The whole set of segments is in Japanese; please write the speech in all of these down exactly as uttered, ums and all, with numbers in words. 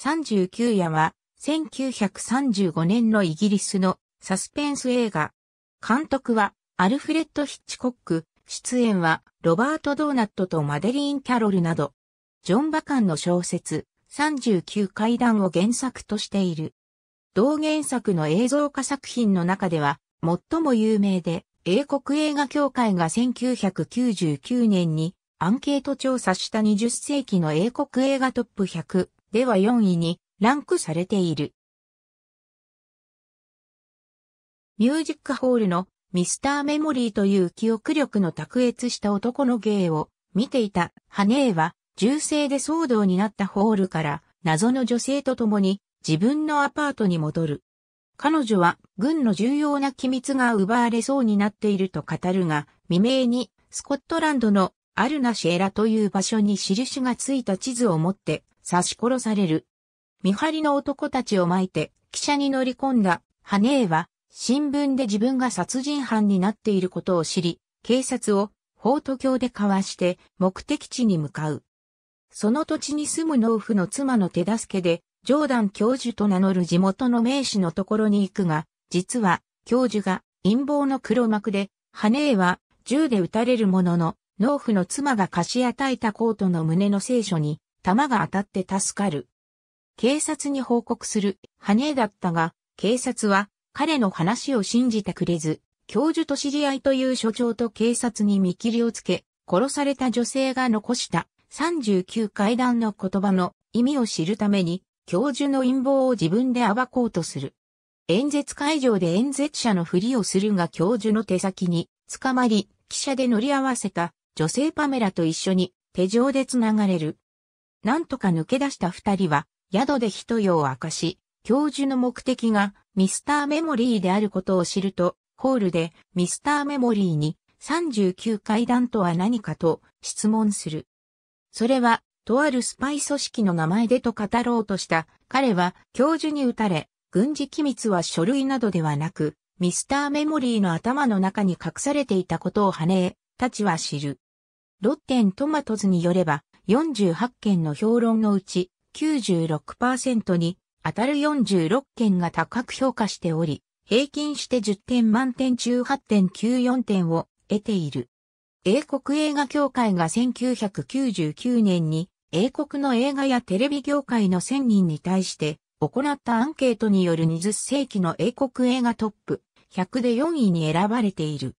さんじゅうきゅう夜はせんきゅうひゃくさんじゅうごねんのイギリスのサスペンス映画。監督はアルフレッド・ヒッチコック、出演はロバート・ドーナットとマデリーン・キャロルなど、ジョン・バカンの小説さんじゅうきゅうかいだんを原作としている。同原作の映像化作品の中では最も有名で、英国映画協会がせんきゅうひゃくきゅうじゅうきゅうねんにアンケート調査したにじゅっせいきの英国映画トップひゃくではよんいにランクされている。ミュージックホールのミスターメモリーという記憶力の卓越した男の芸を見ていたハネーは銃声で騒動になったホールから謎の女性と共に自分のアパートに戻る。彼女は軍の重要な機密が奪われそうになっていると語るが、未明にスコットランドのアルナシエラという場所に印がついた地図を持って刺し殺される。見張りの男たちをまいて汽車に乗り込んだハネーは新聞で自分が殺人犯になっていることを知り、警察をフォート教でかわして目的地に向かう。その土地に住む農夫の妻の手助けでジョーダン教授と名乗る地元の名士のところに行くが、実は教授が陰謀の黒幕で、ハネーは銃で撃たれるものの、農夫の妻が貸し与えたコートの胸の聖書に弾が当たって助かる。警察に報告するハネーだったが、警察は彼の話を信じてくれず、教授と知り合いという所長と警察に見切りをつけ、殺された女性が残したさんじゅうきゅうかいだんの言葉の意味を知るために、教授の陰謀を自分で暴こうとする。演説会場で演説者のふりをするが教授の手先に捕まり、汽車で乗り合わせた女性パメラと一緒に手錠で繋がれる。なんとか抜け出した二人は宿で一夜を明かし、教授の目的がミスターメモリーであることを知ると、ホールでミスターメモリーにさんじゅうきゅうかいだんとは何かと質問する。それはとあるスパイ組織の名前でと語ろうとした彼は教授に撃たれ、軍事機密は書類などではなく、ミスターメモリーの頭の中に隠されていたことをハネーたちは知る。ロッテントマトズによれば、よんじゅうはちけんの評論のうち きゅうじゅうろくパーセント に当たるよんじゅうろっけんが高く評価しており、平均してじゅってん満点中 はってんきゅうよんてんを得ている。英国映画協会がせんきゅうひゃくきゅうじゅうきゅうねんに、英国の映画やテレビ業界のせんにんに対して行ったアンケートによるにじゅっせいきの英国映画トップひゃくでよんいに選ばれている。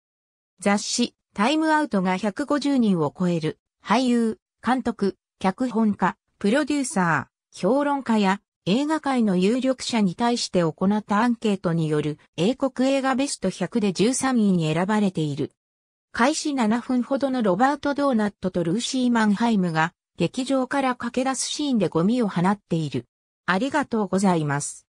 雑誌タイムアウトがひゃくごじゅうにんを超える俳優、監督、脚本家、プロデューサー、評論家や映画界の有力者に対して行ったアンケートによる英国映画ベストひゃくでじゅうさんいに選ばれている。開始ななふんほどのロバート・ドーナットとルーシー・マンハイムが劇場から駆け出すシーンでゴミを放っている。ありがとうございます。